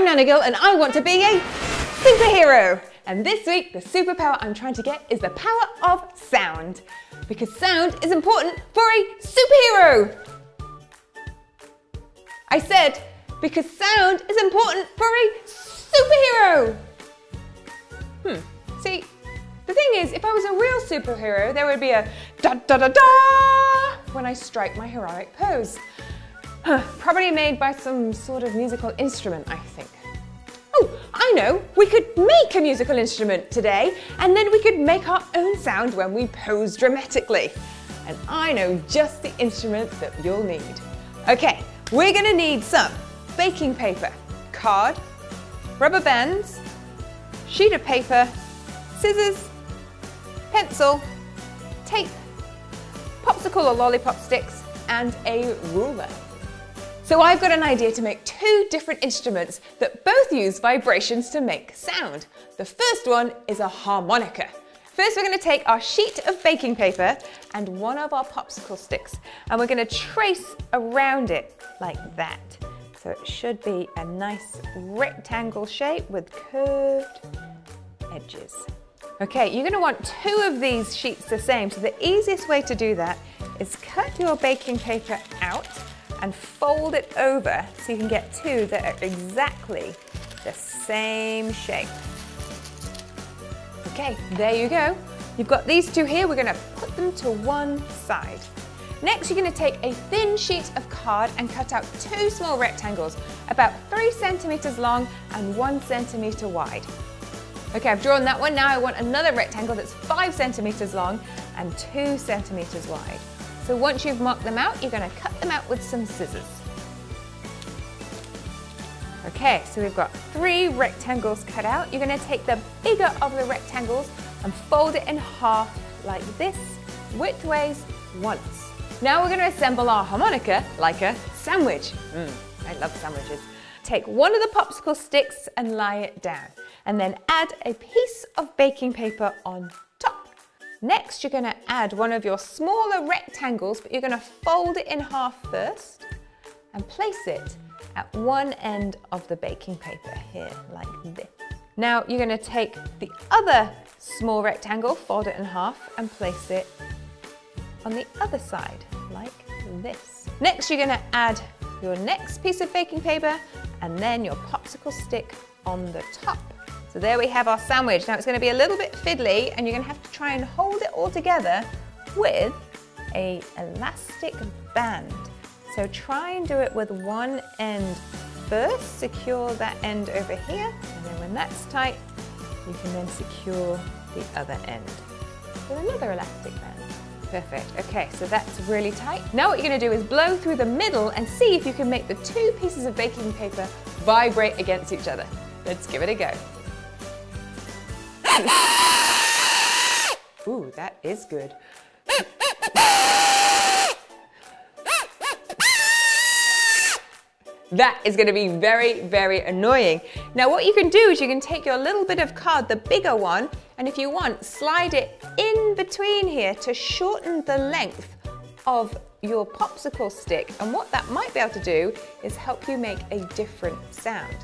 I'm Nana Gill and I want to be a superhero. And this week, the superpower I'm trying to get is the power of sound. Because sound is important for a superhero. I said, because sound is important for a superhero. See, the thing is, if I was a real superhero, there would be a da-da-da-da when I strike my heroic pose. Probably made by some sort of musical instrument, I think. Oh, I know, we could make a musical instrument today, and then we could make our own sound when we pose dramatically. And I know just the instrument that you'll need. Okay, we're gonna need some baking paper, card, rubber bands, sheet of paper, scissors, pencil, tape, popsicle or lollipop sticks, and a ruler. So I've got an idea to make two different instruments that both use vibrations to make sound. The first one is a harmonica. First, we're going to take our sheet of baking paper and one of our popsicle sticks, and we're going to trace around it like that. So it should be a nice rectangle shape with curved edges. Okay, you're going to want two of these sheets the same, so the easiest way to do that is cut your baking paper out and fold it over so you can get two that are exactly the same shape. Okay, there you go. You've got these two here, we're going to put them to one side. Next, you're going to take a thin sheet of card and cut out two small rectangles, about 3 centimeters long and 1 centimeter wide. Okay, I've drawn that one. Now I want another rectangle that's 5 centimeters long and 2 centimeters wide. So once you've marked them out, you're going to cut them out with some scissors. Okay, so we've got three rectangles cut out. You're going to take the bigger of the rectangles and fold it in half like this, widthways once. Now we're going to assemble our harmonica like a sandwich. I love sandwiches. Take one of the popsicle sticks and lie it down, and then add a piece of baking paper on top. Next, you're going to add one of your smaller rectangles, but you're going to fold it in half first and place it at one end of the baking paper here, like this. Now you're going to take the other small rectangle, fold it in half and place it on the other side, like this. Next, you're going to add your next piece of baking paper and then your popsicle stick on the top. So there we have our sandwich. Now it's going to be a little bit fiddly and you're going to have to try and hold it all together with an elastic band. So try and do it with one end first, secure that end over here, and then when that's tight, you can then secure the other end with another elastic band. Perfect. Okay, so that's really tight. Now what you're going to do is blow through the middle and see if you can make the two pieces of baking paper vibrate against each other. Let's give it a go. Ooh, that is good. That is going to be very, very annoying. Now what you can do is you can take your little bit of card, the bigger one, and if you want, slide it in between here to shorten the length of your popsicle stick. And what that might be able to do is help you make a different sound.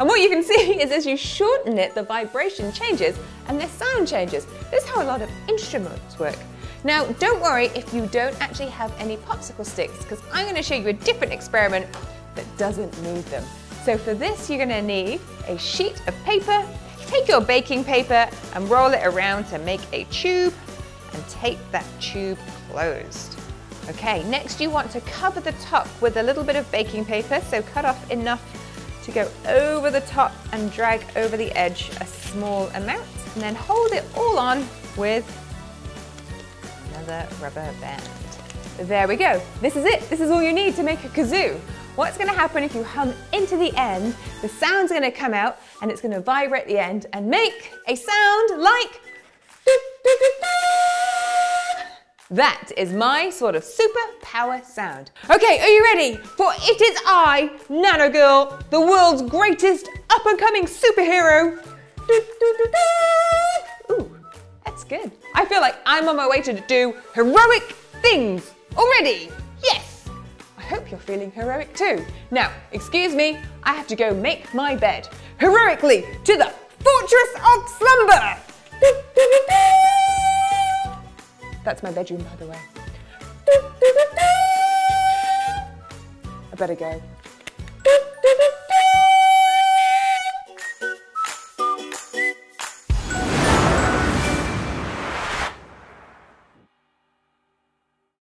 And what you can see is as you shorten it, the vibration changes and the sound changes. This is how a lot of instruments work. Now, don't worry if you don't actually have any popsicle sticks, because I'm going to show you a different experiment that doesn't need them. So for this, you're going to need a sheet of paper. Take your baking paper and roll it around to make a tube and tape that tube closed. Okay, next you want to cover the top with a little bit of baking paper, so cut off enough to go over the top and drag over the edge a small amount, and then hold it all on with another rubber band. There we go. This is it. This is all you need to make a kazoo. What's going to happen if you hum into the end? The sound's going to come out and it's going to vibrate the end and make a sound like that is my sort of superpower sound. Okay, are you ready? For it is I, Nana Gill, the world's greatest up-and-coming superhero. Ooh, that's good. I feel like I'm on my way to do heroic things already. Yes! I hope you're feeling heroic too. Now, excuse me, I have to go make my bed. Heroically to the Fortress of Slumber! That's my bedroom, by the way. I better go.